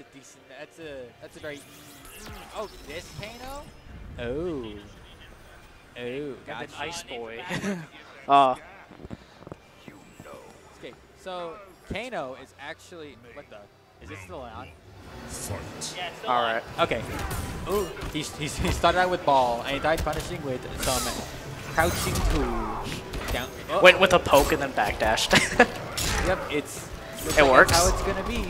a decent. That's a very. Oh, this Kano. Oh. Oh, got an ice boy. Oh. Okay, so Kano is actually. What the? Is it still on? Yeah, all right. Okay. Ooh, he started out with ball and he died punishing with some crouching two down. Oh. Went with a poke and then backdashed. Yep, it like works. How it's gonna be.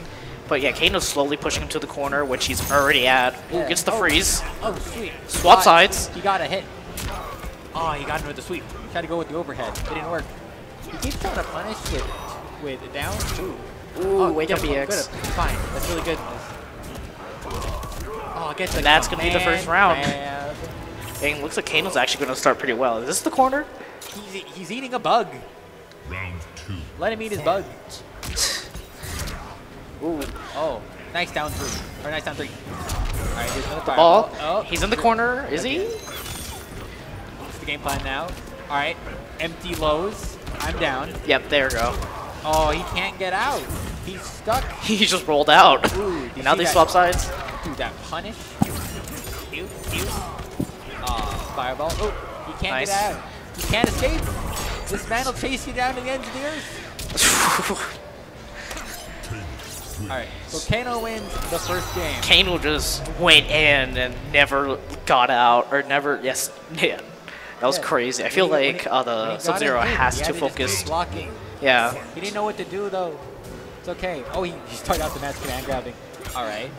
But yeah, Kano's slowly pushing him to the corner, which he's already at. Ooh, yeah. Gets the freeze. Oh, sweet. Swap sides. He got a hit. Oh, he got him with the sweep. Tried to go with the overhead. It didn't work. He keeps trying to punish it with down two. Ooh, oh, wake up, EX. Fine, that's really good. Oh, gets and that's going to be the first round. And looks like Kano's actually going to start pretty well. Is this the corner? He's eating a bug. Round two. Let him eat his bug. Ooh. Oh, nice down three. Or nice down three. All right, here's another fireball. Oh, he's in the corner. Is he? What's the game plan now? All right, empty lows. I'm down. Yep, there we go. Oh, he can't get out. He's stuck. He just rolled out. Ooh, and now they swap sides. Dude, that punish. Ew, ew. Oh, fireball. Oh, he can't get out. He can't escape. This man will chase you down to the ends of the earth. Alright, so Kano wins the first game. Kano just went in and never got out. Or never, yes, man. That was crazy. I feel like the Sub-Zero has to focus. Yeah. He didn't know what to do, though. It's okay. Oh, he started out the match command grabbing. All right.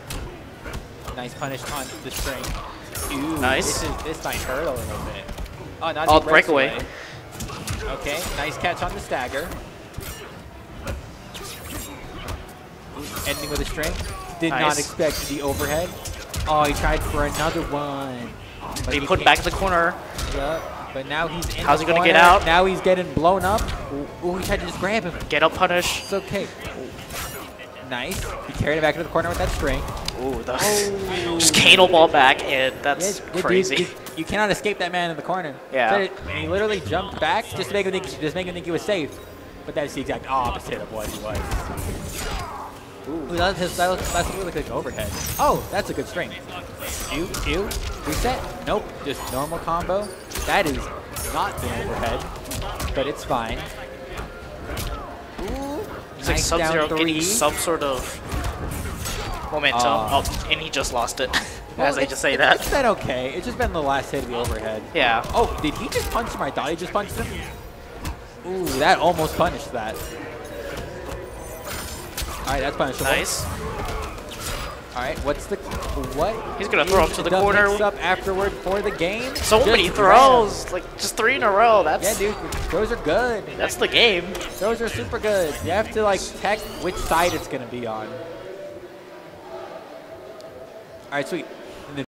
Nice punish on the string. Ooh, nice. This might hurt a little bit. Oh, now the breakaway. Okay, nice catch on the stagger. Ending with a string. Did not expect the overhead. Oh, he tried for another one. But he put back in the corner. Yep. But now he's in how's he going to get out? Now he's getting blown up. Ooh, he tried to just grab him. Get up, punish. It's okay. Ooh. Nice. He carried it back into the corner with that string. Ooh, just Kano ball back, and that's crazy. You cannot escape that man in the corner. Yeah. And he literally jumped back just to make him think, he was safe. But that's the exact opposite of what he was. Ooh, that's a really good overhead. Oh, that's a good string. Ew, ew. Reset. Nope. Just normal combo. That is not the overhead, but it's fine. Ooh, it's like Sub-Zero getting some sort of momentum. Oh, and he just lost it. Well, as I just say that. It's been okay. It's just been the last hit of the overhead. Yeah. Oh, did he just punch him? I thought he just punched him. Ooh, that almost punished that. All right, that's punishable. Nice. All right, what's the what? He's gonna throw up to the corner. Up afterward for the game. So just many throws, like just 3 in a row. That's yeah, dude. Those are good. That's the game. Those are super good. You have to like tech which side it's gonna be on. All right, sweet.